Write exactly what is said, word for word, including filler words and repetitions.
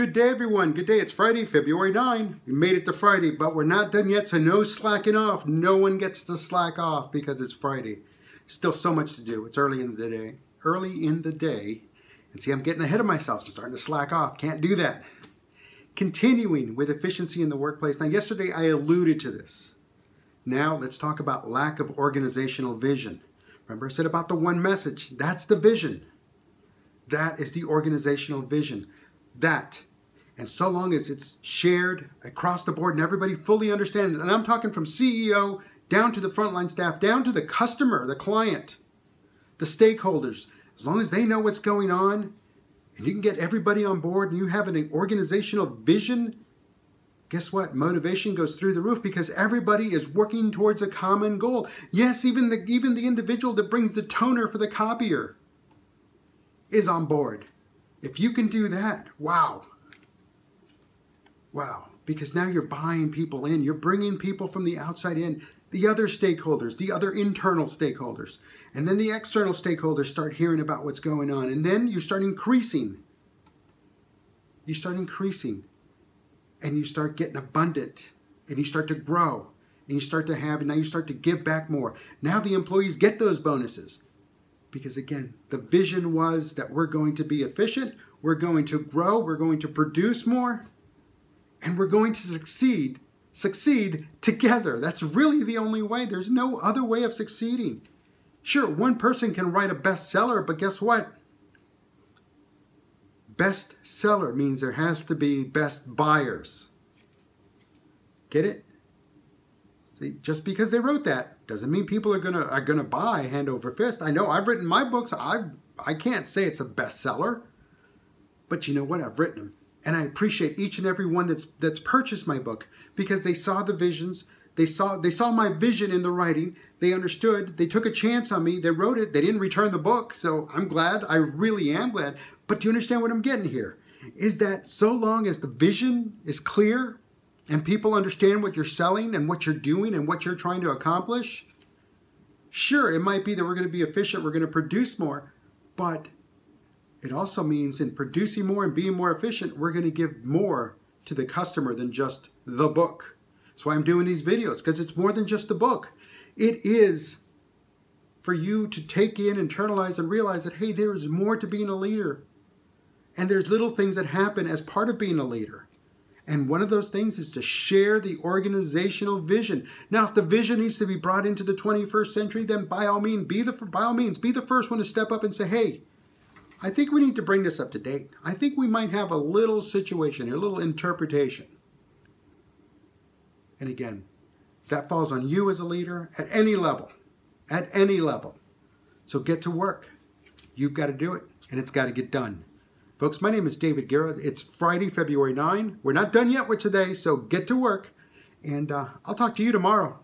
Good day, everyone. Good day. It's Friday, February ninth. We made it to Friday, but we're not done yet, so no slacking off. No one gets to slack off because it's Friday. Still so much to do. It's early in the day. Early in the day. And see, I'm getting ahead of myself, so starting to slack off. Can't do that. Continuing with efficiency in the workplace. Now, yesterday I alluded to this. Now, let's talk about lack of organizational vision. Remember I said about the one message. That's the vision. That is the organizational vision. That. And so long as it's shared across the board and everybody fully understands it, and I'm talking from C E O down to the frontline staff, down to the customer, the client, the stakeholders, as long as they know what's going on and you can get everybody on board and you have an organizational vision, guess what? Motivation goes through the roof because everybody is working towards a common goal. Yes, even the, even the individual that brings the toner for the copier is on board. If you can do that, wow. Wow, because now you're buying people in. You're bringing people from the outside in, the other stakeholders, the other internal stakeholders. And then the external stakeholders start hearing about what's going on. And then you start increasing. You start increasing. And you start getting abundant. And you start to grow. And you start to have, and now you start to give back more. Now the employees get those bonuses. Because again, the vision was that we're going to be efficient. We're going to grow. We're going to produce more. And we're going to succeed, succeed together. That's really the only way. There's no other way of succeeding. Sure, one person can write a bestseller, but guess what? Bestseller means there has to be best buyers. Get it? See, just because they wrote that doesn't mean people are gonna are gonna buy hand over fist. I know I've written my books. I I can't say it's a bestseller, but you know what? I've written them. And I appreciate each and every one that's that's purchased my book because they saw the visions, they saw they saw my vision in the writing, they understood, they took a chance on me, they wrote it, they didn't return the book, so I'm glad, I really am glad. But do you understand what I'm getting here? Is that so long as the vision is clear and people understand what you're selling and what you're doing and what you're trying to accomplish, sure, it might be that we're going to be efficient, we're going to produce more, but it also means in producing more and being more efficient, we're going to give more to the customer than just the book. That's why I'm doing these videos, because it's more than just the book. It is for you to take in, internalize, and realize that, hey, there is more to being a leader. And there's little things that happen as part of being a leader. And one of those things is to share the organizational vision. Now, if the vision needs to be brought into the twenty-first century, then by all means, be the, by all means, be the first one to step up and say, hey, I think we need to bring this up to date. I think we might have a little situation, a little interpretation. And again, that falls on you as a leader at any level, at any level. So get to work. You've got to do it, and it's got to get done. Folks, my name is David Guerra. It's Friday, February ninth. We're not done yet with today, so get to work. And uh, I'll talk to you tomorrow.